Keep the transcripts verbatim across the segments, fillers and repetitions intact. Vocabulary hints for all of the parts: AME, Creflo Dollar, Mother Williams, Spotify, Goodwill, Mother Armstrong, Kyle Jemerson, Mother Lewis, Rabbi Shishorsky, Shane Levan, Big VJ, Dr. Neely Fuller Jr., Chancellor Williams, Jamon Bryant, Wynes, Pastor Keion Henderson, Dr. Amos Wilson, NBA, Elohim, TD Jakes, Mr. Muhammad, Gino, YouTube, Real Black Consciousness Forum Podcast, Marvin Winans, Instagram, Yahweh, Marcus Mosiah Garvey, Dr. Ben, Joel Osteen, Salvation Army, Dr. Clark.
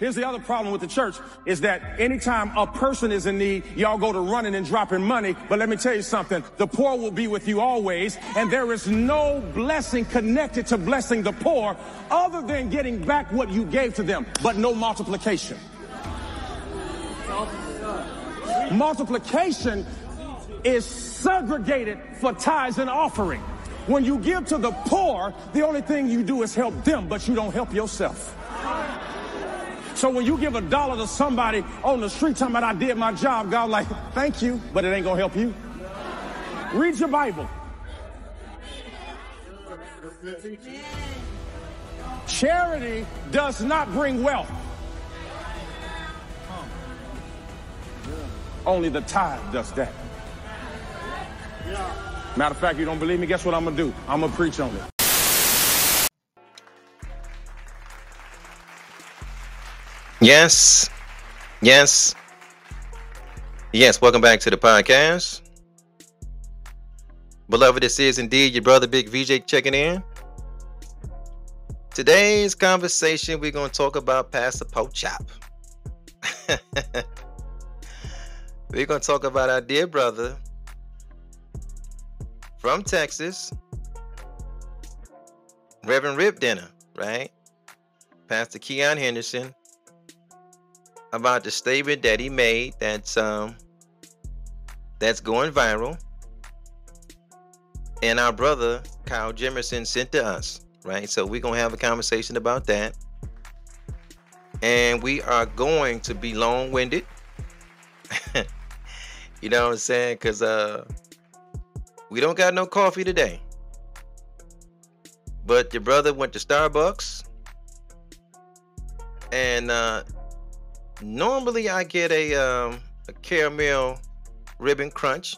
Here's the other problem with the church is that anytime a person is in need, y'all go to running and dropping money. But let me tell you something. The poor will be with you always. And there is no blessing connected to blessing the poor other than getting back what you gave to them, but no multiplication. Multiplication is segregated for tithes and offering. When you give to the poor, the only thing you do is help them, but you don't help yourself. So when you give a dollar to somebody on the street talking about I did my job, God like, thank you, but it ain't gonna help you. Read your Bible. Charity does not bring wealth. Only the tithe does that. Matter of fact, you don't believe me? Guess what I'm gonna do? I'm gonna preach on it. Yes, yes, yes. Welcome back to the podcast. Beloved, this is indeed your brother, Big V J, checking in. Today's conversation, we're going to talk about Pastor Porkchop. We're going to talk about our dear brother from Texas, Reverend Ripdenner, right? Pastor Keion Henderson. About the statement that he made that's um that's going viral, and our brother Kyle Jemerson sent to us, right? So we're gonna have a conversation about that, and we are going to be long-winded. You know what I'm saying? Because uh we don't got no coffee today, but your brother went to Starbucks, and uh normally I get a um a caramel ribbon crunch,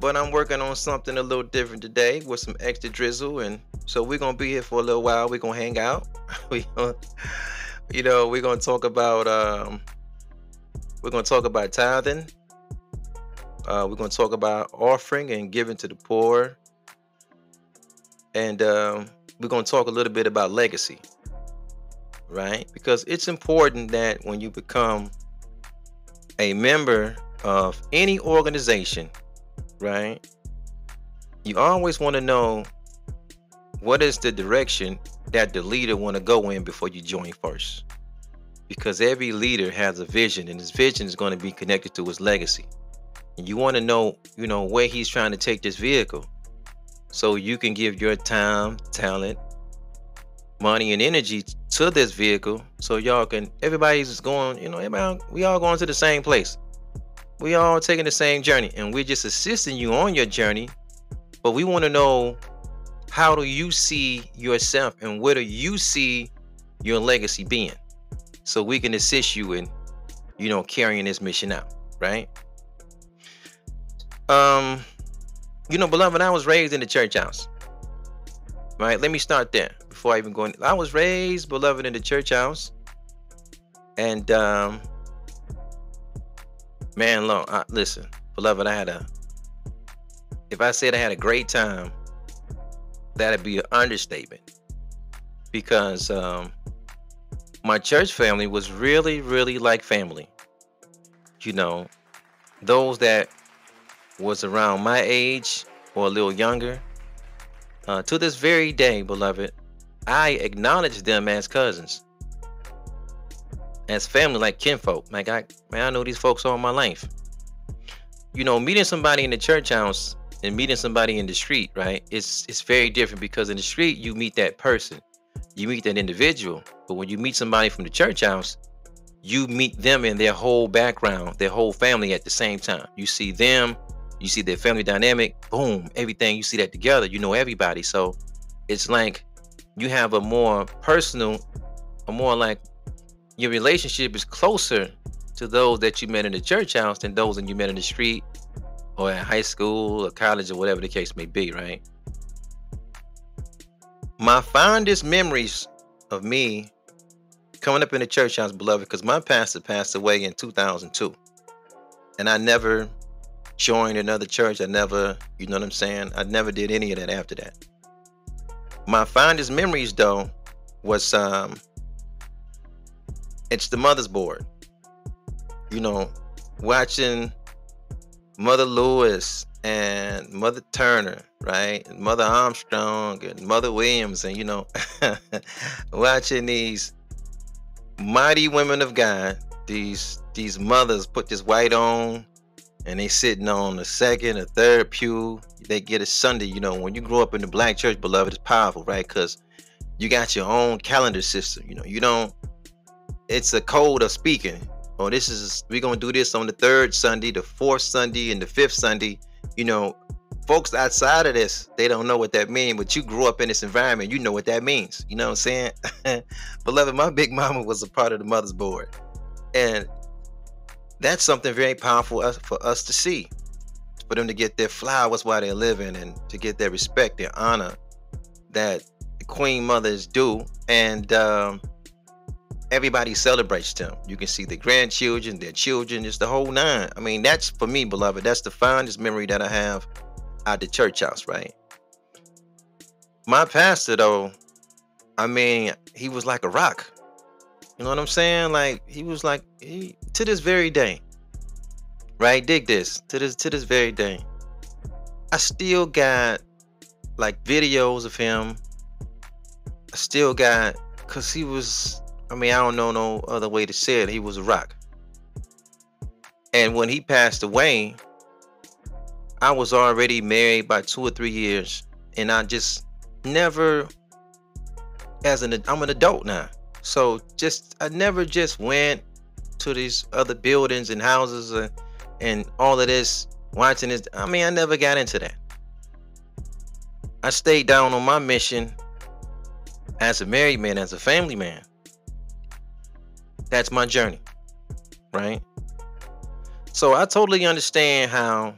but I'm working on something a little different today with some extra drizzle, and so we're gonna be here for a little while. We're gonna hang out. We gonna, you know, we're gonna talk about um we're gonna talk about tithing, uh we're gonna talk about offering and giving to the poor, and um we're gonna talk a little bit about legacy. Right? Because it's important that when you become a member of any organization, right, you always want to know what is the direction that the leader want to go in before you join first. Because every leader has a vision, and his vision is going to be connected to his legacy. And you want to know, you know, where he's trying to take this vehicle, so you can give your time, talent, money, and energy to this vehicle, so y'all can, everybody's going, you know, everybody, we all going to the same place, we all taking the same journey, and we're just assisting you on your journey. But we want to know, how do you see yourself, and where do you see your legacy being, so we can assist you in, you know, carrying this mission out, right? Um you know, beloved, I was raised in the church house, right? Let me start there before I even go in. I was raised, beloved, in the church house, and um man, long, I, listen, beloved, I had a, if I said I had a great time, that'd be an understatement, because um my church family was really, really like family. You know, those that was around my age or a little younger, uh, to this very day, beloved, I acknowledge them as cousins, as family, like kinfolk. Like, I, man, I know these folks all my life. You know, meeting somebody in the church house and meeting somebody in the street, right? It's it's very different, because in the street you meet that person, you meet that individual. But when you meet somebody from the church house, you meet them in their whole background, their whole family at the same time. You see them, you see their family dynamic, boom, everything. You see that together. You know everybody. So it's like, you have a more personal, a more like your relationship is closer to those that you met in the church house than those that you met in the street or at high school or college or whatever the case may be, right? My fondest memories of me coming up in the church house, beloved, because my pastor passed away in two thousand two, and I never joined another church. I never, you know what I'm saying? I never did any of that after that. My fondest memories, though, was um, it's the mother's board. You know, watching Mother Lewis and Mother Turner, right? And Mother Armstrong and Mother Williams, and you know, watching these mighty women of God, these these mothers put this white on, and they sitting on the second or third pew. They get a Sunday. You know, when you grow up in the Black church, beloved, it's powerful, right? Because you got your own calendar system. You know, you don't, it's a code of speaking. Oh, this is, we're going to do this on the third Sunday, the fourth Sunday, and the fifth Sunday. You know, folks outside of this, they don't know what that means, but you grew up in this environment, you know what that means. You know what I'm saying? Beloved, my big mama was a part of the mother's board. And that's something very powerful for us to see, for them to get their flowers while they're living and to get their respect, their honor that the Queen Mothers do. And um, everybody celebrates them. You can see the grandchildren, their children, just the whole nine. I mean, that's, for me, beloved, that's the fondest memory that I have at the church house, right? My pastor, though, I mean, he was like a rock. You know what I'm saying? Like, he was like, he, to this very day, right? Dig this. To this, to this very day, I still got like videos of him. I still got, cause he was, I mean, I don't know no other way to say it. He was a rock. And when he passed away, I was already married by two or three years. And I just never, as an, I'm an adult now. So just, I never just went to these other buildings and houses and, and all of this, watching this. I mean, I never got into that. I stayed down on my mission as a married man, as a family man. That's my journey, right? So I totally understand how,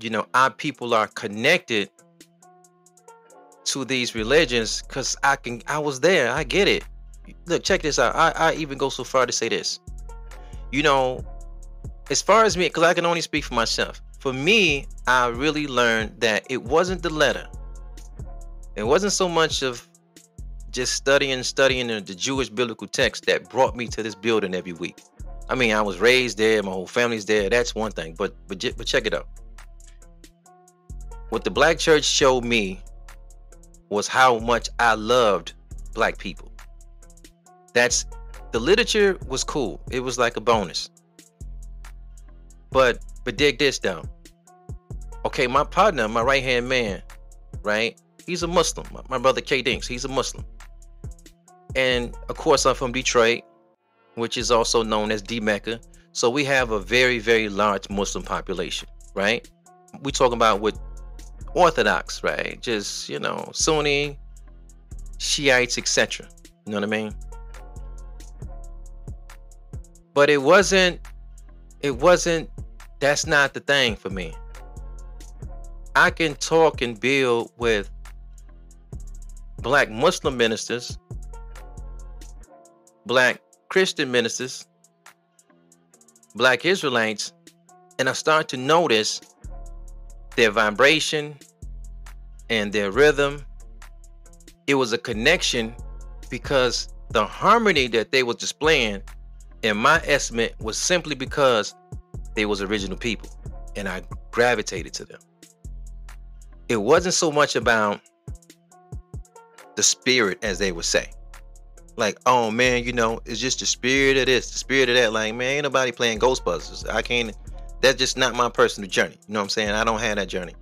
you know, our people are connected to these religions, because I can, I was there, I get it. Look, check this out. I, I even go so far to say this. You know, as far as me, because I can only speak for myself. For me, I really learned that it wasn't the letter. It wasn't so much of just studying, studying the Jewish biblical text that brought me to this building every week. I mean, I was raised there. My whole family's there. That's one thing. But but, but check it out. What the Black church showed me was how much I loved Black people. That's, the literature was cool. It was like a bonus. But but dig this down. Okay, my partner, my right-hand man, right? He's a Muslim. My, my brother K Dinks, he's a Muslim. And of course, I'm from Detroit, which is also known as D-Mecca. So we have a very, very large Muslim population, right? We're talking about with Orthodox, right? Just, you know, Sunni, Shiites, et cetera. You know what I mean? But it wasn't, it wasn't, that's not the thing for me. I can talk and build with Black Muslim ministers, Black Christian ministers, Black Israelites, and I start to notice their vibration and their rhythm. It was a connection, because the harmony that they were displaying, in my estimate, was simply because they was original people, and I gravitated to them. It wasn't so much about the spirit, as they would say. Like, oh man, you know, it's just the spirit of this, the spirit of that. Like, man, ain't nobody playing Ghostbusters. I can't, that's just not my personal journey. You know what I'm saying? I don't have that journey.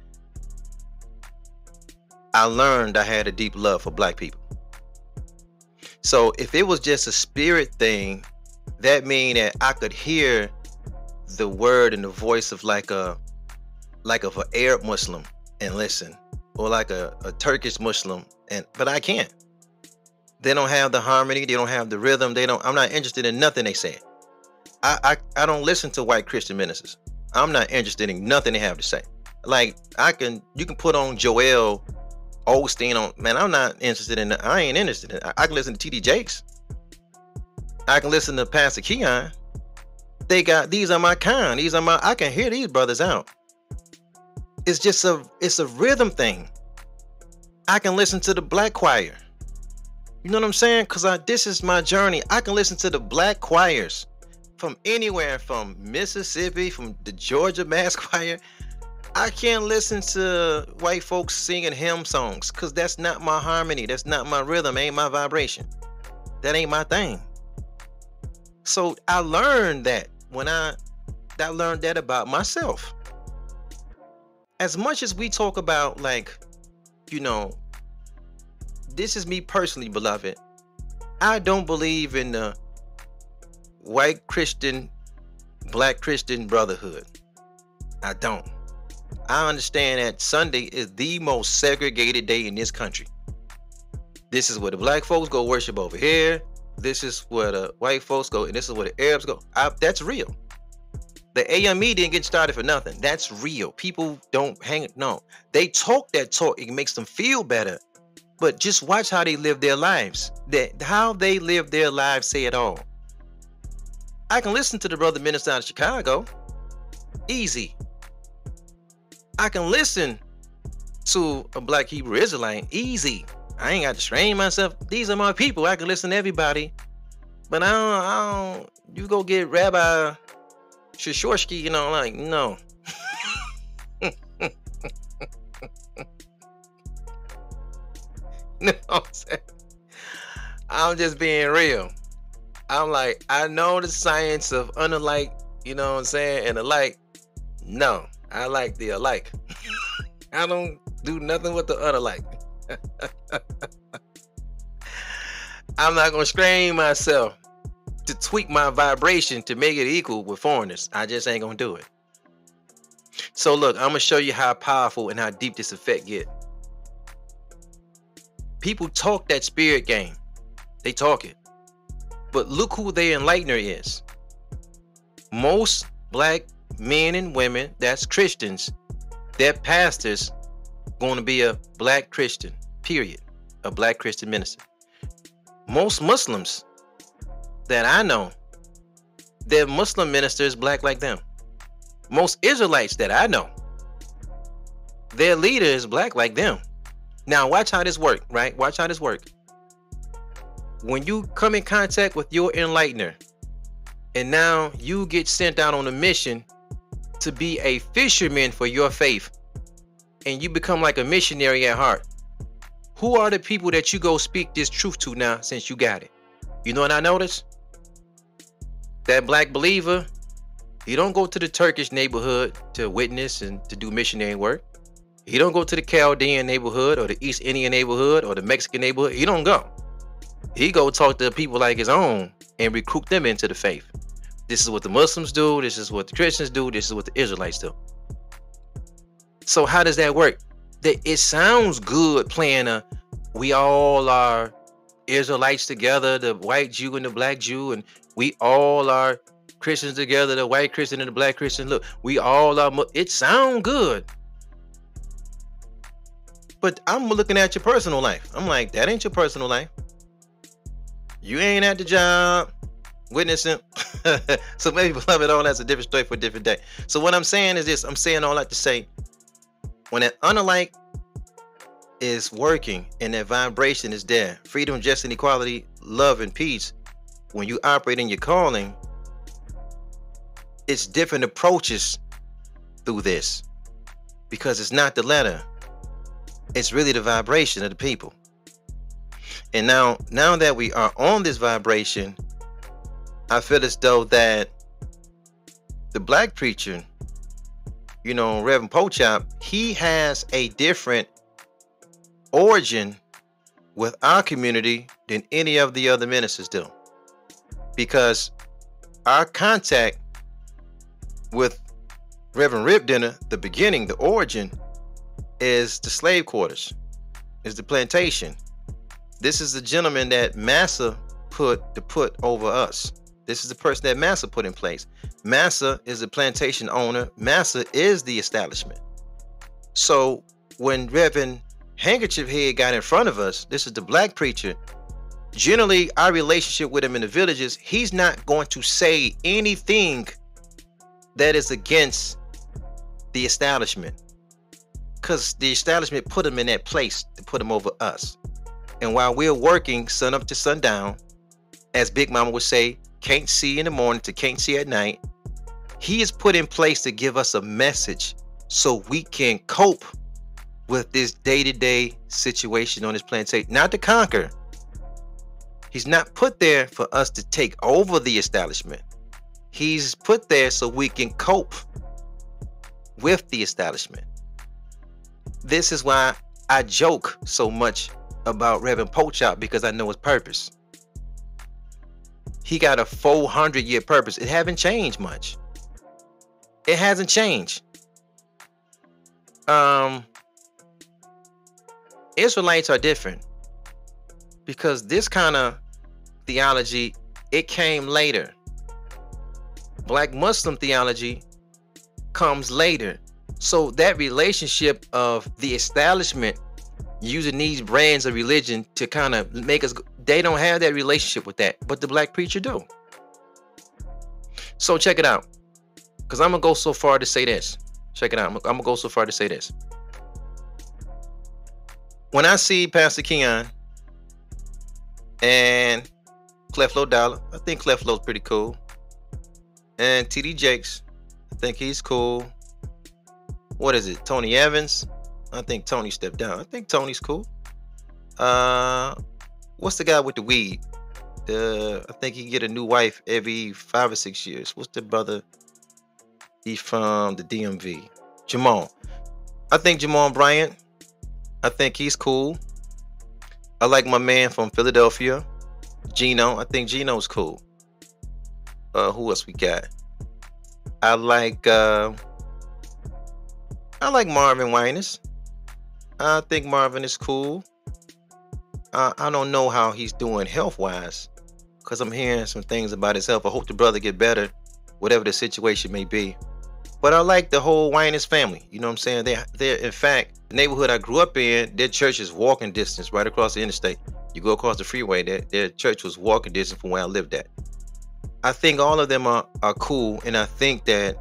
I learned I had a deep love for Black people. So if it was just a spirit thing, that mean that I could hear the word and the voice of like a like of an Arab Muslim and listen, or like a, a Turkish Muslim, and but I can't. They don't have the harmony, they don't have the rhythm, they don't, I'm not interested in nothing they say. I, I I don't listen to white Christian ministers. I'm not interested in nothing they have to say. Like, I can, you can put on Joel Osteen on, man, I'm not interested in, I ain't interested in, I, I can listen to T D Jakes. I can listen to Pastor Keion. They got, these are my kind. These are my, I can hear these brothers out. It's just a, it's a rhythm thing. I can listen to the Black choir. You know what I'm saying? Because I, this is my journey. I can listen to the black choirs from anywhere, from Mississippi, from the Georgia Mass Choir. I can't listen to white folks singing hymn songs because that's not my harmony. That's not my rhythm. Ain't my vibration. That ain't my thing. So I learned that when I, I learned that about myself. As much as we talk about, like, you know, this is me personally, beloved. I don't believe in the white Christian, black Christian brotherhood. I don't. I understand that Sunday is the most segregated day in this country. This is where the black folks go worship over here. This is where the white folks go, and this is where the Arabs go. I, that's real. The A M E didn't get started for nothing. That's real. People don't hang it. No, they talk that talk. It makes them feel better. But just watch how they live their lives. That how they live their lives say it all. I can listen to the brother minister out of Chicago. Easy. I can listen to a black Hebrew Israelite. Easy. I ain't got to strain myself. These are my people. I can listen to everybody. But I don't, I don't you go get Rabbi Shishorsky, you know, like, no. No, I'm, I'm just being real. I'm like, I know the science of unalike, you know what I'm saying, and alike. No, I like the alike. I don't do nothing with the unalike. I'm not gonna strain myself to tweak my vibration to make it equal with foreigners. I just ain't gonna do it. So look, I'm gonna show you how powerful and how deep this effect get. People talk that spirit game. They talk it. But look who their enlightener is. Most black men and women that's Christians, their pastors going to be a black Christian, period. A black Christian minister. Most Muslims that I know, their Muslim minister is black like them. Most Israelites that I know, their leader is black like them. Now watch how this work, right? Watch how this work. When you come in contact with your enlightener, and now you get sent out on a mission to be a fisherman for your faith, and you become like a missionary at heart, who are the people that you go speak this truth to now since you got it? You know what I noticed? That black believer, he don't go to the Turkish neighborhood to witness and to do missionary work. He don't go to the Chaldean neighborhood or the East Indian neighborhood or the Mexican neighborhood. He don't go. He go talk to people like his own and recruit them into the faith. This is what the Muslims do. This is what the Christians do. This is what the Israelites do. So how does that work? That it sounds good playing a, we all are Israelites together, the white Jew and the black Jew, and we all are Christians together, the white Christian and the black Christian. Look, we all are, it sounds good. But I'm looking at your personal life. I'm like, that ain't your personal life. You ain't at the job witnessing. So maybe, beloved, all that's a different story for a different day. So what I'm saying is this, I'm saying all that to say, when an unalike is working and that vibration is there, freedom, justice, and equality, love, and peace, when you operate in your calling, it's different approaches through this, because it's not the letter, it's really the vibration of the people. And now now that we are on this vibration, I feel as though that the black preacher, you know, Reverend Porkchop, he has a different origin with our community than any of the other ministers do, because our contact with Reverend Ripdenner, the beginning, the origin, is the slave quarters, is the plantation. This is the gentleman that Massa put to put over us. This is the person that Massa put in place. Massa is the plantation owner. Massa is the establishment. So when Reverend Handkerchief Head got in front of us, this is the black preacher, generally our relationship with him in the villages, he's not going to say anything that is against the establishment, because the establishment put him in that place to put him over us. And while we're working sun up to sundown, as Big Mama would say, can't see in the morning to can't see at night, he is put in place to give us a message so we can cope with this day-to-day situation on this plantation, not to conquer. He's not put there for us to take over the establishment. He's put there so we can cope with the establishment. This is why I joke so much about Reverend Porkchop, because I know his purpose. He got a four hundred year purpose. It haven't changed much. It hasn't changed. Um, Israelites are different, because this kind of theology, it came later. Black Muslim theology comes later. So that relationship of the establishment using these brands of religion to kind of make us, they don't have that relationship with that, but the black preacher do. So check it out, because I'm gonna go so far to say this. Check it out. I'm gonna go so far to say this. When I see Pastor Keion and Creflo Dollar, I think Cleflo's pretty cool, and T D Jakes, I think he's cool. What is it? Tony Evans. I think Tony stepped down. I think Tony's cool. Uh, what's the guy with the weed? Uh, I think he get a new wife every five or six years. What's the brother? He from the D M V. Jamon. I think Jamon Bryant. I think he's cool. I like my man from Philadelphia, Gino. I think Gino's cool. Uh, who else we got? I like. Uh, I like Marvin Winans. I think Marvin is cool. Uh, I don't know how he's doing health-wise, because I'm hearing some things about his health. I hope the brother get better, whatever the situation may be. But I like the whole Wynes family. You know what I'm saying? They, they're, in fact, the neighborhood I grew up in, their church is walking distance right across the interstate. You go across the freeway, their, their church was walking distance from where I lived at. I think all of them are, are cool, and I think that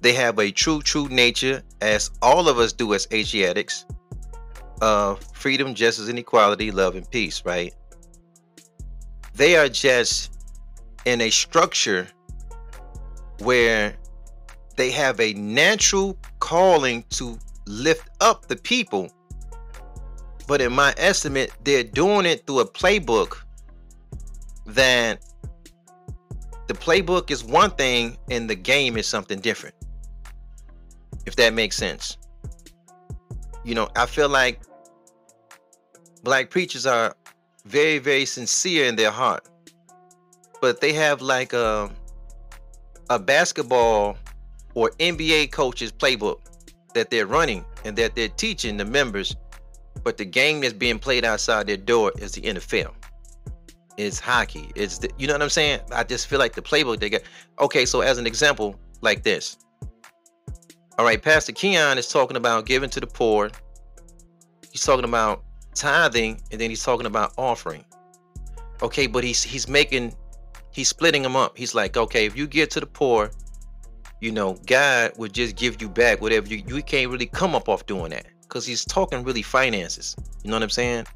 they have a true, true nature, as all of us do as Asiatics, of freedom, justice, and equality, love, and peace, right? They are just in a structure where they have a natural calling to lift up the people. But in my estimate, they're doing it through a playbook that the playbook is one thing and the game is something different. If that makes sense. You know, I feel like black preachers are very, very sincere in their heart, but they have like a, a basketball or N B A coach's playbook that they're running and that they're teaching the members. But the game that's being played outside their door is the N F L. It's hockey. It's the, you know what I'm saying? I just feel like the playbook they got. Okay, so as an example, like this. All right, Pastor Keion is talking about giving to the poor. He's talking about tithing, and then he's talking about offering. Okay, but he's he's making, he's splitting them up. He's like, okay, if you give to the poor, you know, God would just give you back whatever. You, you can't really come up off doing that, because he's talking really finances. You know what I'm saying?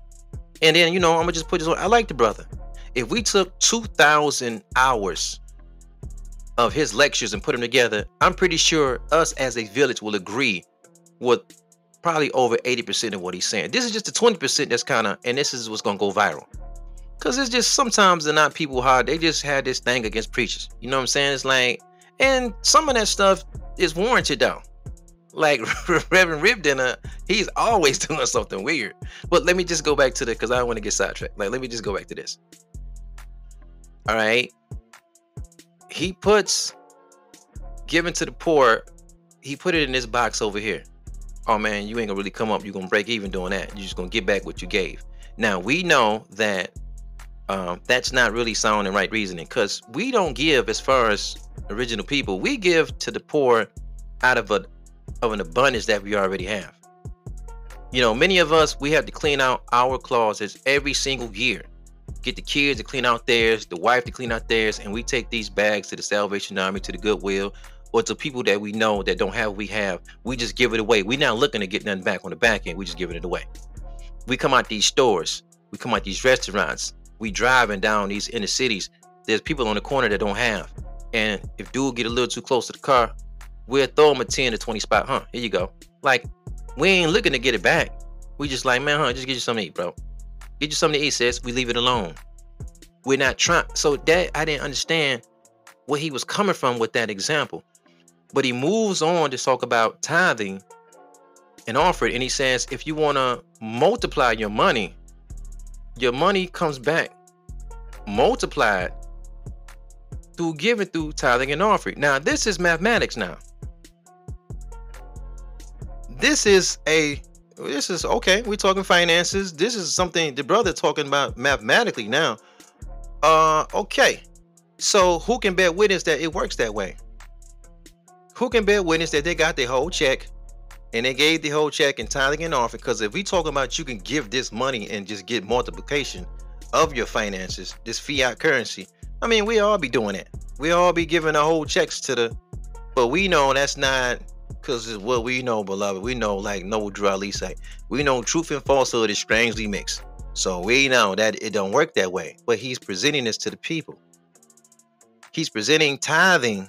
And then, you know, I'm going to just put this on. I like the brother. If we took two thousand hours of his lectures and put them together, I'm pretty sure us as a village will agree with probably over eighty percent of what he's saying. This is just the twenty percent that's kind of, and this is what's going to go viral. Because it's just sometimes they're not people hard. They just had this thing against preachers. You know what I'm saying? It's like, and some of that stuff is warranted though. Like Reverend Ripdenner, he's always doing something weird. But let me just go back to the, because I don't want to get sidetracked. Like, let me just go back to this. All right. He puts giving to the poor, he put it in this box over here. Oh man, you ain't gonna really come up. You're gonna break even doing that. You're just gonna get back what you gave. Now we know that um, that's not really sound and right reasoning, because we don't give as far as original people. We give to the poor out of a of an abundance that we already have. You know, many of us, we have to clean out our closets every single year. Get the kids to clean out theirs, the wife to clean out theirs, and we take these bags to the Salvation Army, to the Goodwill, or to people that we know that don't have what we have. We just give it away. We're not looking to get nothing back on the back end. We're just giving it away. We come out these stores, we come out these restaurants, we driving down these inner cities. There's people on the corner that don't have. And if dude get a little too close to the car, we'll throw him a ten to twenty spot. Huh, here you go. Like, we ain't looking to get it back. We just like, man, huh, just get you something to eat, bro. Get you something to eat, sis. We leave it alone. We're not trying. So that, I didn't understand where he was coming from with that example. But he moves on to talk about tithing and offering. And he says, if you want to multiply your money, your money comes back multiplied through giving, through tithing and offering. Now, this is mathematics now. This is a, this is, okay, we're talking finances. This is something the brother talking about mathematically now. Uh, okay. So who can bear witness that it works that way? Who can bear witness that they got their whole check and they gave the whole check in tithing and offering? Because if we talking about you can give this money and just get multiplication of your finances, this fiat currency, I mean, we all be doing it. We all be giving our whole checks to the, but we know that's not, because it's what we know, beloved. We know, like Noah Drew said, we know truth and falsehood is strangely mixed. So we know that it don't work that way. But he's presenting this to the people. He's presenting tithing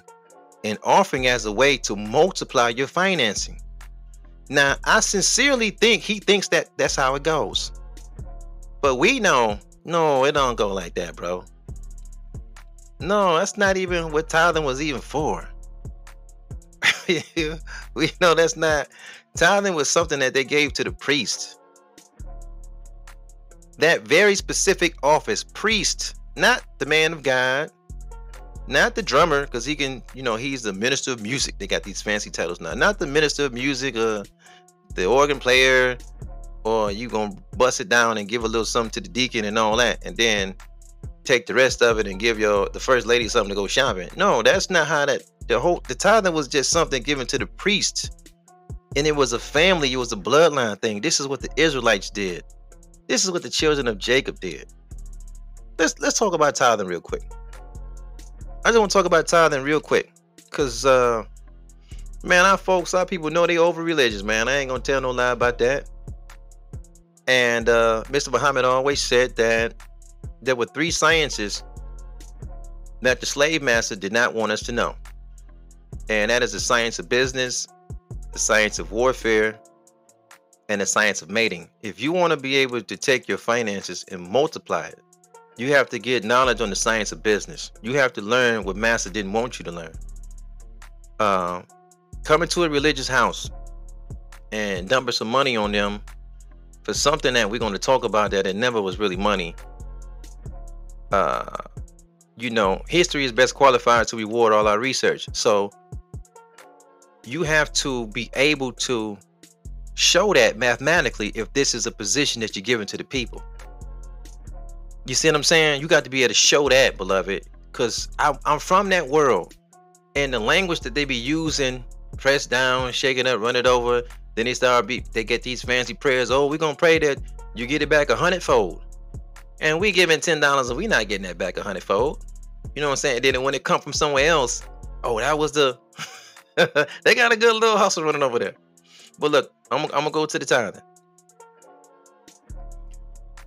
and offering as a way to multiply your financing. Now, I sincerely think he thinks that that's how it goes. But we know, no, it don't go like that, bro. No, that's not even what tithing was even for. We know that's not. Tithing was something that they gave to the priest. That very specific office, priest, not the man of God, not the drummer, because he can, you know, he's the minister of music. They got these fancy titles now. Not the minister of music or the organ player, or you gonna bust it down and give a little something to the deacon and all that, and then take the rest of it and give your the first lady something to go shopping. No, that's not how that the whole the tithing was just something given to the priest, and it was a family, it was a bloodline thing. This is what the Israelites did. This is what the children of Jacob did. Let's let's talk about tithing real quick. I just want to talk about tithing real quick, because, uh, man, our folks, our people know they over-religious, man. I ain't going to tell no lie about that. And uh, Mister Muhammad always said that there were three sciences that the slave master did not want us to know. And that is the science of business, the science of warfare, and the science of mating. If you want to be able to take your finances and multiply it, you have to get knowledge on the science of business. You have to learn what master didn't want you to learn. Uh, come into a religious house and dump some money on them for something that we're going to talk about that it never was really money. Uh, you know, history is best qualified to reward all our research. So you have to be able to show that mathematically if this is a position that you're giving to the people. You see what I'm saying? You got to be able to show that, beloved, because I'm from that world. And the language that they be using, press down, shake it up, run it over, then they start be, they get these fancy prayers. Oh, we're going to pray that you get it back a hundredfold. And we giving ten dollars and we not getting that back a hundredfold. You know what I'm saying? And then when it come from somewhere else, oh, that was the, they got a good little hustle running over there. But look, I'm, I'm going to go to the tithing.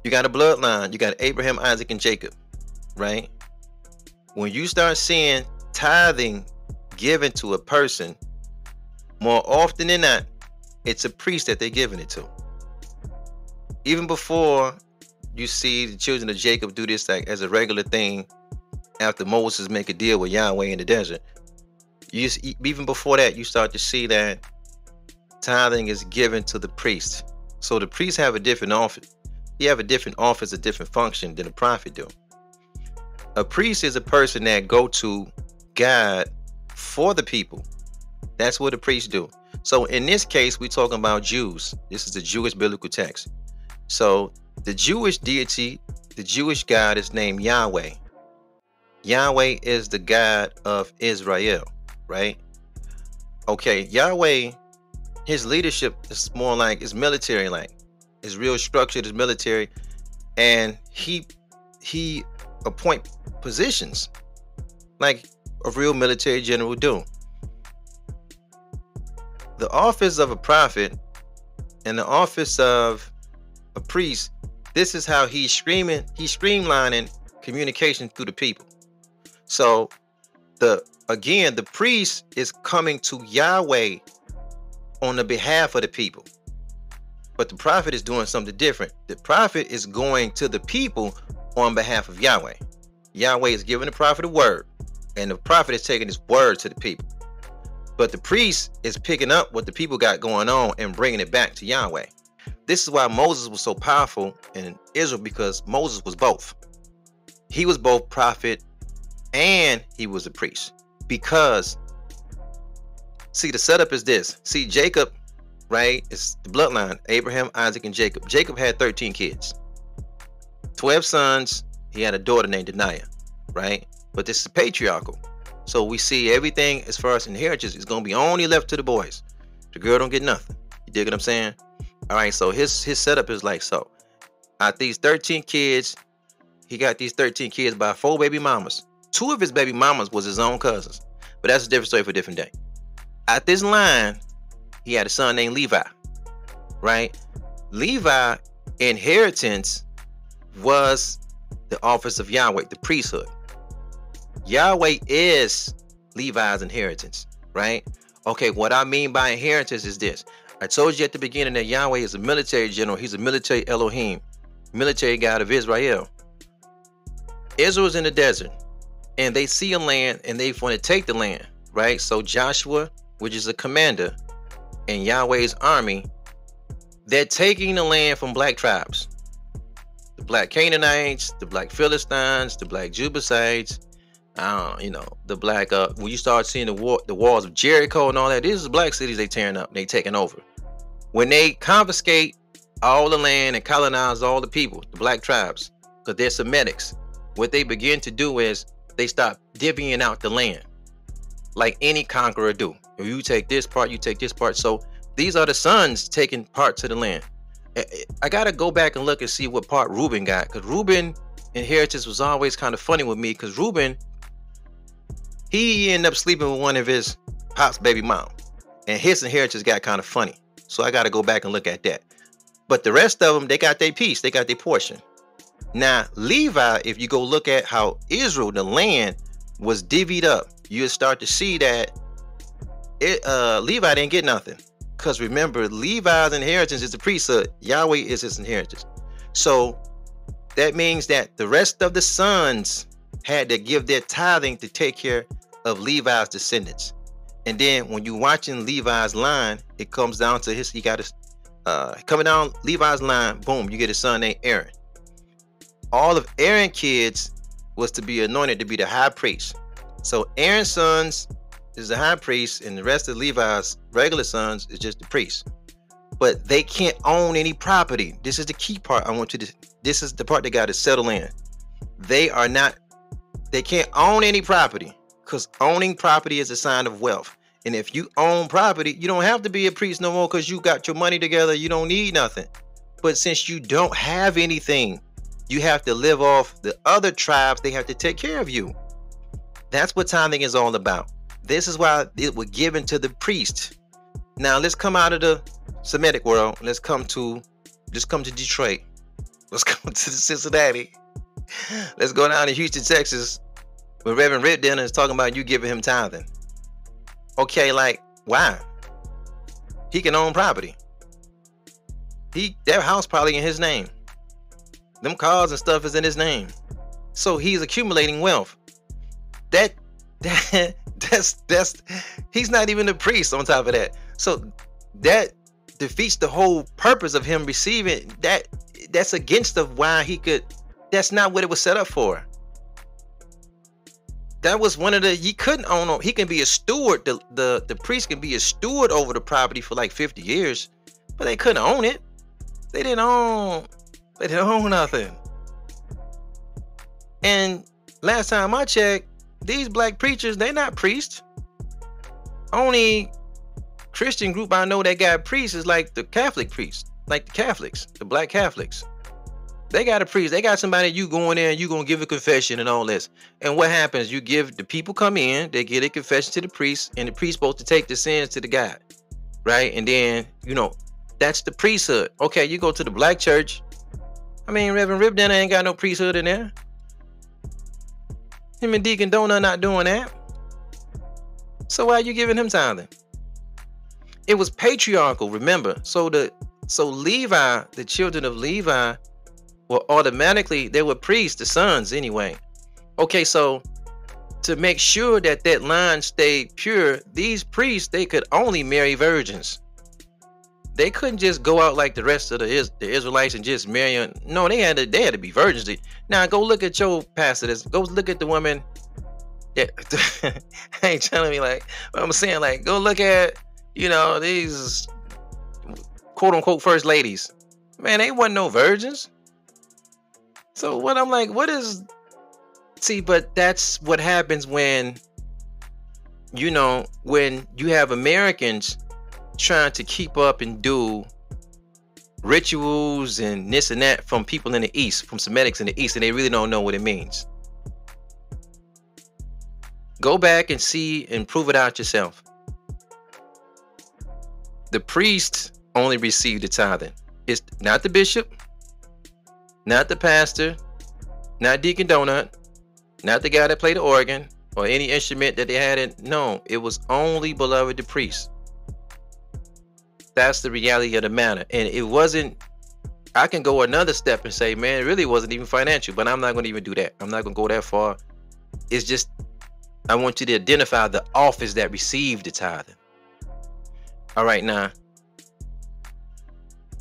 You got a bloodline. You got Abraham, Isaac, and Jacob, right? When you start seeing tithing given to a person, more often than not, it's a priest that they're giving it to. Even before you see the children of Jacob do this like as a regular thing after Moses make a deal with Yahweh in the desert, you just, even before that, you start to see that tithing is given to the priest. So the priests have a different office. You have a different office, a different function than a prophet do. A priest is a person that go to God for the people. That's what a priest do. So in this case, we're talking about Jews. This is the Jewish biblical text. So the Jewish deity, the Jewish God is named Yahweh. Yahweh is the God of Israel, right? Okay, Yahweh, his leadership is more like, it's military-like. Is real structured, is military, and he he appoint positions like a real military general do. The office of a prophet and the office of a priest, this is how he's streaming, he's streamlining communication through the people. So the again, the priest is coming to Yahweh on the behalf of the people. But the prophet is doing something different. The prophet is going to the people on behalf of Yahweh. Yahweh is giving the prophet a word, and the prophet is taking his word to the people. But the priest is picking up what the people got going on and bringing it back to Yahweh. This is why Moses was so powerful in Israel, because Moses was both. He was both prophet and he was a priest. Because, see, the setup is this. See, Jacob, right? It's the bloodline, Abraham, Isaac, and Jacob. Jacob had thirteen kids, twelve sons. He had a daughter named Deniah, right? But this is patriarchal. So we see everything as far as inheritance is going to be only left to the boys. The girl don't get nothing. You dig what I'm saying? All right, so his his setup is like so. Out these thirteen kids, he got these thirteen kids by four baby mamas. Two of his baby mamas was his own cousins. But that's a different story for a different day. Out this line, he had a son named Levi, right? Levi inheritance was the office of Yahweh, the priesthood. Yahweh is Levi's inheritance, right? Okay, what I mean by inheritance is this. I told you at the beginning that Yahweh is a military general. He's a military Elohim, military god of Israel. Israel's in the desert, and they see a land, and they want to take the land, right? So Joshua, which is a commander in Yahweh's army, they're taking the land from black tribes. The black Canaanites, the black Philistines, the black Jebusites, Uh, you know, the black, uh, when you start seeing the war, the walls of Jericho and all that, these are black cities they tearing up, they taking over. When they confiscate all the land and colonize all the people, the black tribes, because they're Semitics, what they begin to do is they stop divvying out the land like any conqueror do. If you take this part, you take this part. So these are the sons taking part to the land. I got to go back and look and see what part Reuben got, because Reuben inheritance was always kind of funny with me, because Reuben, he ended up sleeping with one of his pop's baby mom, and his inheritance got kind of funny. So I got to go back and look at that. But the rest of them, they got their piece. They got their portion. Now, Levi, if you go look at how Israel, the land was divvied up, you'll start to see that it, uh, Levi didn't get nothing. Because remember, Levi's inheritance is the priesthood. Yahweh is his inheritance. So that means that the rest of the sons had to give their tithing to take care of Levi's descendants. And then when you're watching Levi's line, it comes down to his, he got his, uh, coming down Levi's line, boom, you get a son named Aaron. All of Aaron's kids was to be anointed to be the high priest. So Aaron's sons is the high priest, and the rest of Levi's regular sons is just the priest. But they can't own any property. This is the key part I want you to, this is the part they got to settle in. They are not, they can't own any property, because owning property is a sign of wealth. And if you own property, you don't have to be a priest no more, because you got your money together. You don't need nothing. But since you don't have anything, you have to live off the other tribes. They have to take care of you. That's what tithing is all about. This is why it was given to the priest. Now, let's come out of the Semitic world. Let's come to, let's come to Detroit. Let's come to Cincinnati. Let's go down to Houston, Texas, where Reverend Ripdenner is talking about you giving him tithing. Okay, like, why? He can own property. He, that house probably in his name. Them cars and stuff is in his name. So he's accumulating wealth. That, that that's, that's, he's not even a priest on top of that. So that defeats the whole purpose of him receiving that. That's against of why he could. That's not what it was set up for. That was one of the, he couldn't own, he can be a steward, the, the, the priest can be a steward over the property for like fifty years, but they couldn't own it. They didn't own, they didn't own nothing. And last time I checked, these black preachers, they're not priests. Only Christian group I know that got priests is like the Catholic priests, like the Catholics, the black Catholics. They got a priest. They got somebody, you going there and you going to give a confession and all this. And what happens? You give, the people come in, they get a confession to the priest, and the priest supposed to take the sins to the God, right? And then, you know, that's the priesthood. Okay, you go to the black church, I mean, Reverend Ripdenner ain't got no priesthood in there. Him and Deacon Donut not doing that. So why are you giving him tithing? It was patriarchal, remember. So the so Levi, the children of Levi, were automatically, they were priests, the sons anyway. Okay, so to make sure that that line stayed pure, these priests, they could only marry virgins. They couldn't just go out like the rest of the, Is the Israelites and just marry them. No, they had to, they had to be virgins. Now go look at your pastor. Go look at the woman. Yeah, I ain't telling me like, but I'm saying like, go look at, you know, these quote unquote first ladies. Man, they wasn't no virgins. So what I'm like, what is, see, but that's what happens when, you know, when you have Americans trying to keep up and do rituals and this and that from people in the East, from Semitics in the East, and they really don't know what it means. Go back and see and prove it out yourself. The priests only receive the tithing. It's not the bishop, not the pastor, not Deacon Donut, not the guy that played the organ or any instrument that they had in. No, it was only, beloved, the priest. That's the reality of the matter. And it wasn't, I can go another step and say, man, it really wasn't even financial, but I'm not going to even do that. I'm not going to go that far. It's just, I want you to identify the office that received the tithing. All right, now,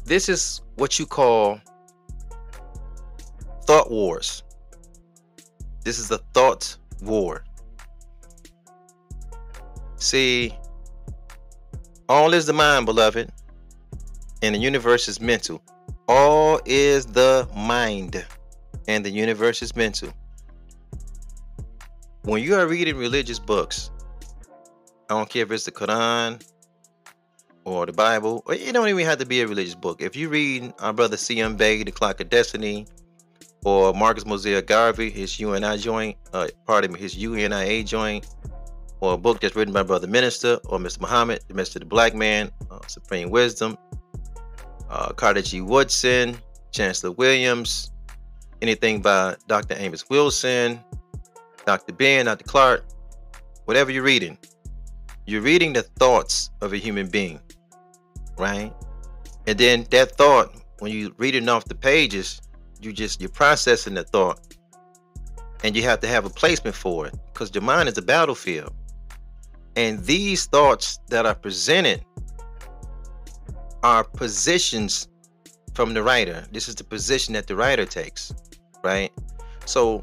this is what you call thought wars. This is the thought war. See, all is the mind, beloved, and the universe is mental. All is the mind, and the universe is mental. When you are reading religious books, I don't care if it's the Quran or the Bible, or it don't even have to be a religious book. If you read our brother C M Bay, The Clock of Destiny, or Marcus Mosiah Garvey, his U N I A joint, uh, pardon me, his U N I A joint, or a book that's written by Brother Minister, or Mister Muhammad, The Message of the Black Man, uh, Supreme Wisdom, uh, Carter G. Woodson, Chancellor Williams, anything by Doctor Amos Wilson, Doctor Ben, Doctor Clark, whatever you're reading, you're reading the thoughts of a human being, right? And then that thought, when you read it off the pages, you just, you're processing the thought, and you have to have a placement for it, because your mind is a battlefield. And these thoughts that are presented are positions from the writer. This is the position that the writer takes, right? So,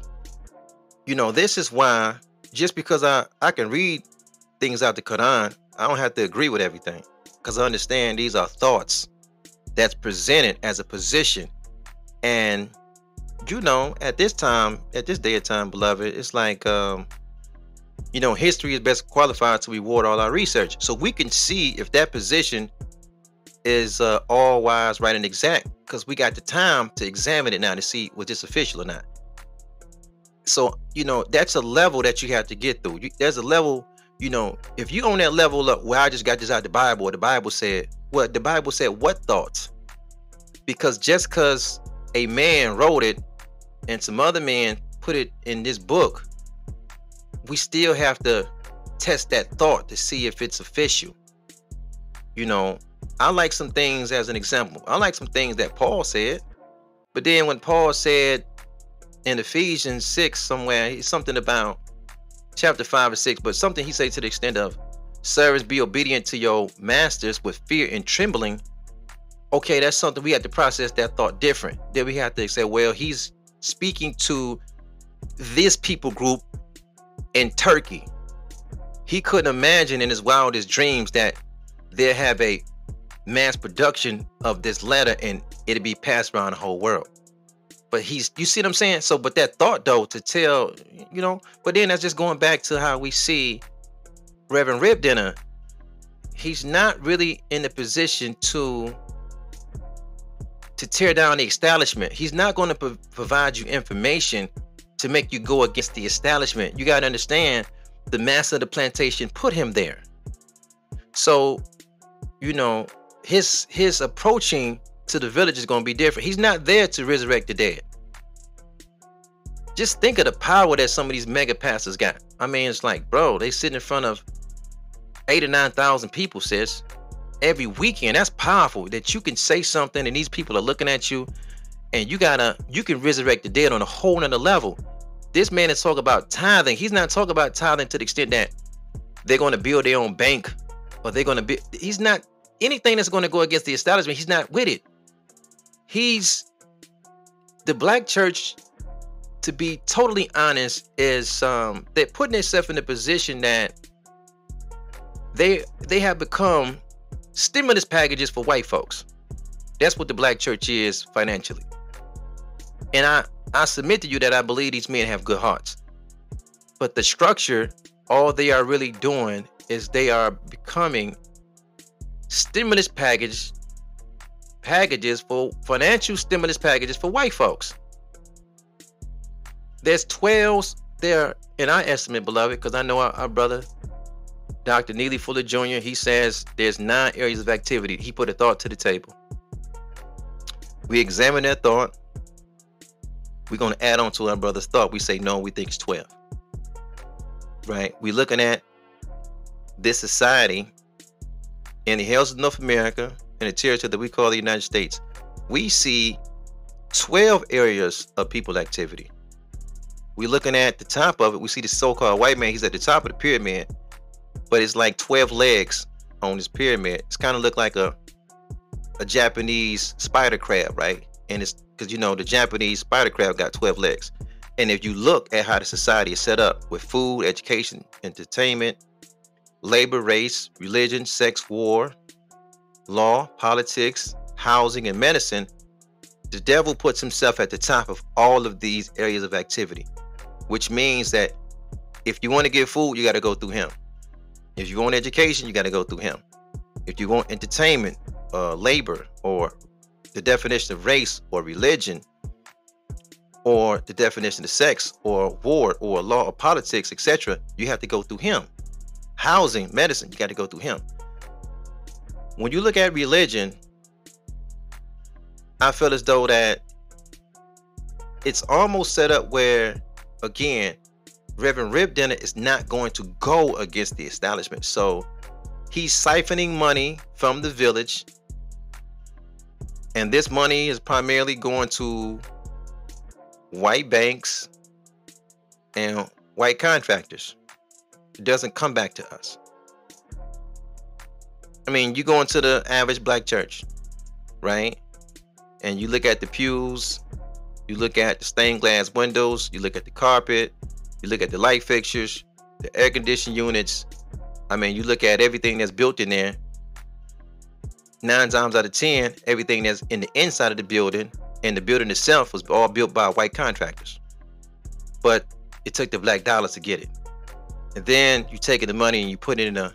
you know, this is why, just because I, I can read things out the Quran, I don't have to agree with everything, because I understand these are thoughts that's presented as a position. And, you know, at this time, at this day of time, beloved, it's like, um, you know, history is best qualified to reward all our research. So we can see if that position is uh, all wise, right, and exact, because we got the time to examine it now to see was this official or not. So, you know, that's a level that you have to get through. You, there's a level, you know, if you on that level up, well, I just got this out of the Bible, or the Bible said, well, the Bible said what thoughts? Because just because a man wrote it and some other man put it in this book, we still have to test that thought to see if it's official. You know, I like some things as an example. I like some things that Paul said, but then when Paul said in Ephesians six somewhere, something about chapter five or six, but something he said to the extent of, servants, be obedient to your masters with fear and trembling. Okay, that's something we have to process that thought different. Then we have to say, well, he's speaking to this people group in Turkey. He couldn't imagine in his wildest dreams that they'll have a mass production of this letter and it'll be passed around the whole world. But he's, you see what I'm saying? So, but that thought though, to tell, you know, but then that's just going back to how we see Reverend Ripdenner. He's not really in a position to, to tear down the establishment. He's not going to pro provide you information to make you go against the establishment. You got to understand the master of the plantation put him there. So, you know, his his approaching to the village is going to be different. He's not there to resurrect the dead. Just think of the power that some of these mega pastors got. I mean, it's like, bro, they sitting in front of eight or nine thousand people, sis, every weekend. That's powerful, that you can say something and these people are looking at you, and you gotta, you can resurrect the dead on a whole nother level. This man is talking about tithing. He's not talking about tithing to the extent that they're going to build their own bank, or they're going to be, he's not, anything that's going to go against the establishment, he's not with it. He's, the black church, to be totally honest, is um they're putting themselves in a position that they they have become stimulus packages for white folks. That's what the black church is financially. And I, I submit to you that I believe these men have good hearts. But the structure, all they are really doing is they are becoming stimulus package packages for financial stimulus packages for white folks. There's twelve there in our estimate, beloved, because I know our, our brother, Doctor Neely Fuller Junior, he says there's nine areas of activity. He put a thought to the table. We examine that thought. We're going to add on to our brother's thought. We say, no, we think it's twelve. Right? We're looking at this society in the hills of North America, in the territory that we call the United States. We see twelve areas of people activity. We're looking at the top of it. We see the so-called white man. He's at the top of the pyramid. But it's like twelve legs on this pyramid. It's kind of look like a a Japanese spider crab, right? And it's because, you know, the Japanese spider crab got twelve legs. And if you look at how the society is set up with food, education, entertainment, labor, race, religion, sex, war, law, politics, housing, and medicine, the devil puts himself at the top of all of these areas of activity, which means that if you want to get food, you got to go through him. If you want education, you got to go through him. If you want entertainment, uh, labor, or the definition of race or religion, or the definition of sex or war or law or politics, et cetera, you have to go through him. Housing, medicine, you got to go through him. When you look at religion, I feel as though that it's almost set up where, again, Reverend Ripdenner is not going to go against the establishment. So he's siphoning money from the village. And this money is primarily going to white banks and white contractors. It doesn't come back to us. I mean, you go into the average black church, right? And you look at the pews, you look at the stained glass windows, you look at the carpet, you look at the light fixtures, the air conditioning units. I mean, you look at everything that's built in there. Nine times out of ten, everything that's in the inside of the building and the building itself was all built by white contractors. But it took the black dollars to get it. And then you taking the money and you put it in a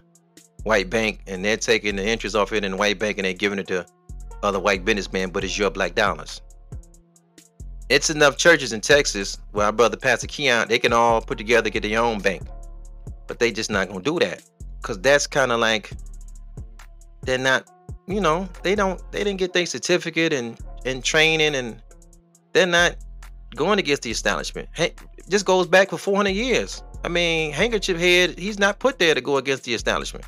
white bank, and they're taking the interest off it in the white bank and they're giving it to other white businessmen, but it's your black dollars. It's enough churches in Texas where our brother Pastor Keion, they can all put together, get their own bank. But they just not going to do that, because that's kind of like, they're not, you know, they don't, they didn't get their certificate and, and training, and they're not going against the establishment. Hey, this goes back for four hundred years. I mean, Handkerchief Head, he's not put there to go against the establishment.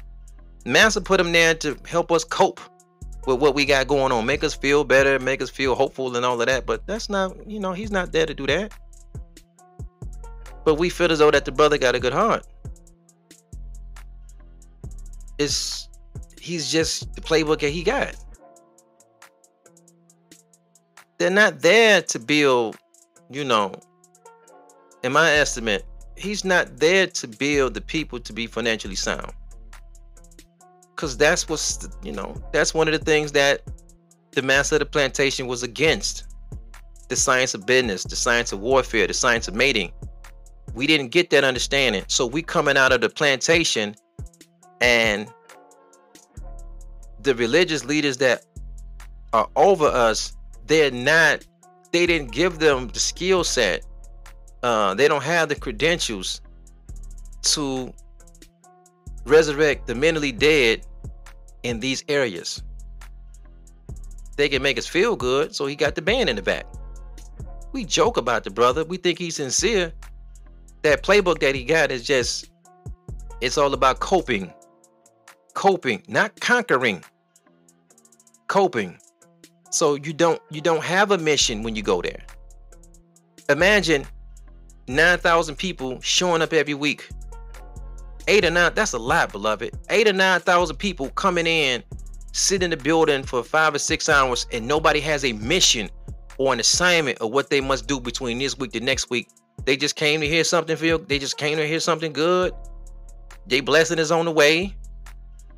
Master put him there to help us cope with what we got going on, make us feel better, make us feel hopeful and all of that. But that's not, you know, he's not there to do that. But we feel as though that the brother got a good heart. It's, he's just the playbook that he got. They're not there to build, you know, in my estimate, he's not there to build the people to be financially sound. Because that's what's, you know, that's one of the things that the master of the plantation was against. The science of business, the science of warfare, the science of mating. We didn't get that understanding. So we coming out of the plantation, and the religious leaders that are over us, they're not, they didn't give them the skill set. Uh, they don't have the credentials to resurrect the mentally dead in these areas. they can make us feel good, so he got the band in the back. We joke about the brother. We think he's sincere. That playbook that he got is just, it's all about coping. Coping, not conquering. Coping. So you don't you don't have a mission when you go there. Imagine nine thousand people showing up every week. Eight or nine, that's a lot, beloved. Eight or nine thousand people coming in, sit in the building for five or six hours, and nobody has a mission or an assignment of what they must do between this week to next week. They just came to hear something, Phil. They just came to hear something good. They blessing is on the way.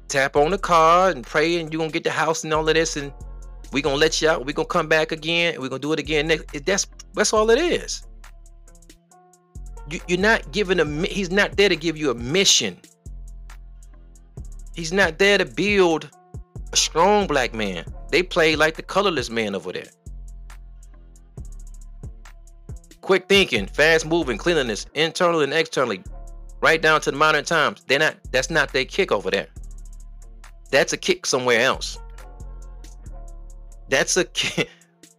Tap on the card and pray, and you're going to get the house and all of this, and we're going to let you out. We're going to come back again, and we're going to do it again next. That's, that's all it is. You, you're not giving a, he's not there to give you a mission. He's not there to build a strong black man. They play like the colorless man over there. Quick thinking, fast moving, cleanliness, internally and externally, right down to the modern times. They're not, that's not their kick over there. That's a kick somewhere else. That's a,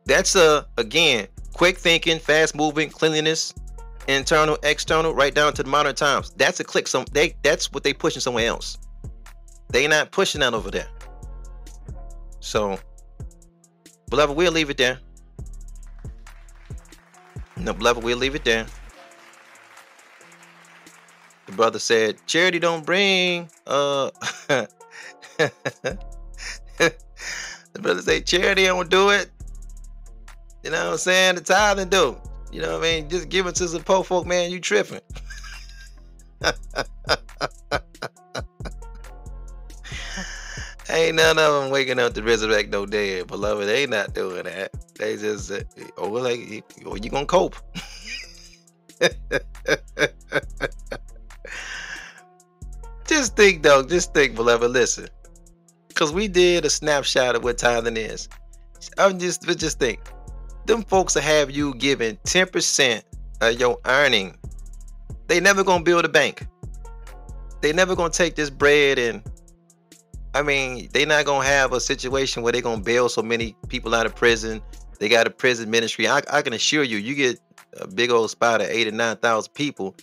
that's a, again, quick thinking, fast moving, cleanliness, internal, external, right down to the modern times. That's a click. Some they that's what they pushing somewhere else. They not pushing that over there. So, beloved, we'll leave it there. No, beloved, we'll leave it there. The brother said, "Charity don't bring." Uh, the brother said, "Charity don't do it." You know what I'm saying? The tithing do. You know what I mean? Just give it to some poor folk, man. You tripping. Ain't none of them waking up to resurrect no dead, beloved. They not doing that. They just, oh, like, oh, you gonna cope. Just think, though. Just think, beloved. Listen. Because we did a snapshot of what tithing is. I'm just, just think. Them folks will have you giving ten percent of your earning. They never going to build a bank. They never going to take this bread and, I mean, they not going to have a situation where they're going to bail so many people out of prison. They got a prison ministry. I, I can assure you, you get a big old spot of eight or nine thousand people.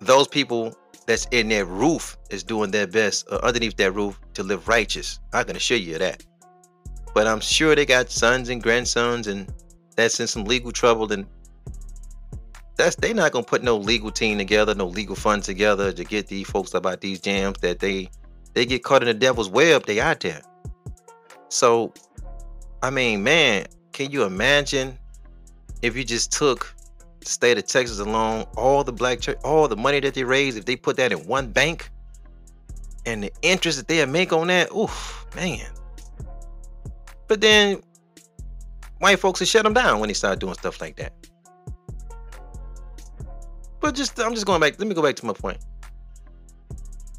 Those people that's in their roof is doing their best uh, underneath that roof to live righteous. I can assure you of that. But I'm sure they got sons and grandsons and that's in some legal trouble, and that's they not gonna put no legal team together, no legal fund together to get these folks about these jams that they they get caught in the devil's web. They out there. So, I mean, man, can you imagine if you just took the state of Texas alone, all the black church, all the money that they raise, if they put that in one bank, and the interest that they make on that, oof, man. But then white folks will shut them down when they start doing stuff like that. But just, I'm just going back. Let me go back to my point.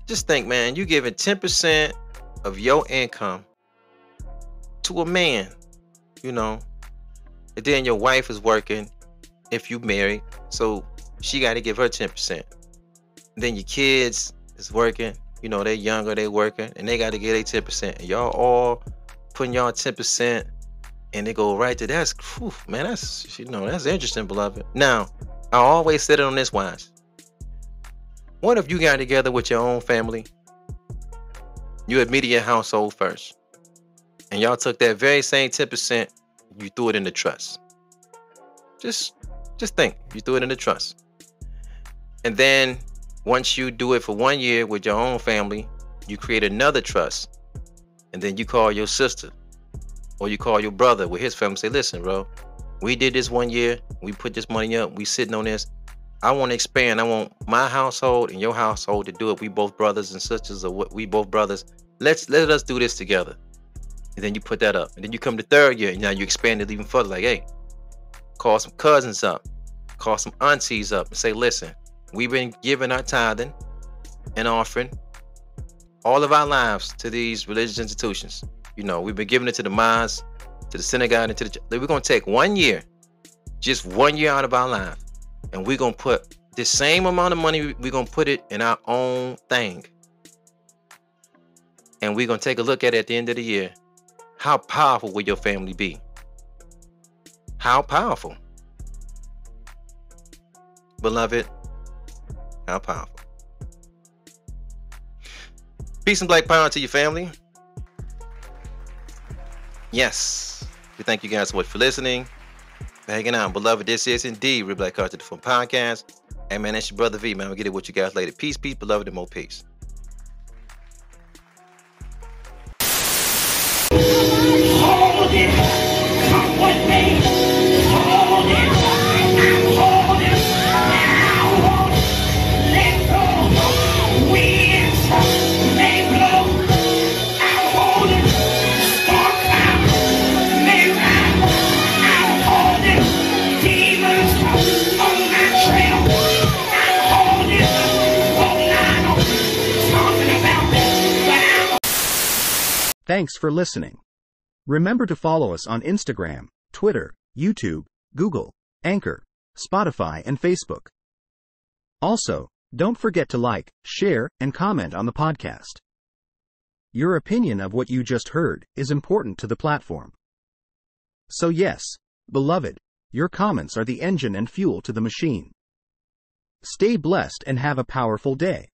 Just think, man, you giving ten percent of your income to a man, you know, and then your wife is working if you married, so she got to give her ten percent. Then your kids is working, you know, they're younger, they working, and they got to get their ten percent. And y'all all putting y'all ten percent. And they go right to that's, whew, man, that's, you know, that's interesting, beloved. Now, I always said it on this wise. What if you got together with your own family? Your immediate household first. And y'all took that very same ten percent, you threw it in the trust. Just, just think, you threw it in the trust. And then once you do it for one year with your own family, you create another trust. And then you call your sister. Or you call your brother with his family and say, listen, bro, we did this one year. We put this money up. We sitting on this. I want to expand. I want my household and your household to do it. We both brothers and sisters, or we both brothers. Let's let us do this together. And then you put that up. And then you come to third year. And now you expand it even further. Like, hey, call some cousins up. Call some aunties up and say, listen, we've been giving our tithing and offering all of our lives to these religious institutions. You know, we've been giving it to the mosque, to the synagogue, and to the... We're going to take one year, just one year out of our life, and we're going to put the same amount of money, we're going to put it in our own thing. And we're going to take a look at it at the end of the year how powerful will your family be? How powerful? Beloved, how powerful. Peace and black power to your family. Yes, we thank you guys so much for listening, for hanging out. Beloved, this is indeed Real Black Consciousness Forum Podcast. Hey, man, that's your brother V, man. We'll get it with you guys later. Peace, peace, beloved, and more peace. Hold it. Come with me. Hold it. I'm holding it. I won't let go. Winds may blow. I'm holding. Storm clouds may rise. I'm holding. Demons on my trail. I'm holding. Oh, I know something about this, but I'm... Thanks for listening. Remember to follow us on Instagram, Twitter, YouTube, Google, Anchor, Spotify, and Facebook. Also, don't forget to like, share, and comment on the podcast. Your opinion of what you just heard is important to the platform. So yes, beloved, your comments are the engine and fuel to the machine. Stay blessed and have a powerful day.